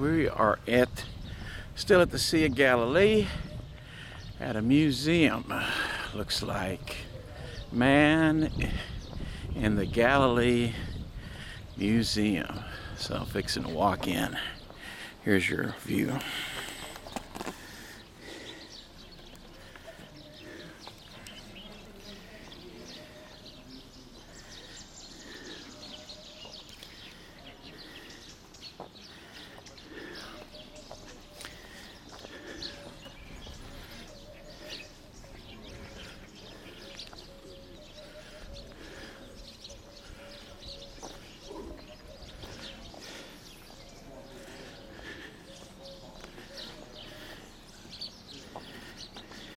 We are still at the Sea of Galilee at a museum. Looks like Man in the Galilee Museum. So I'm fixing to walk in. Here's your view.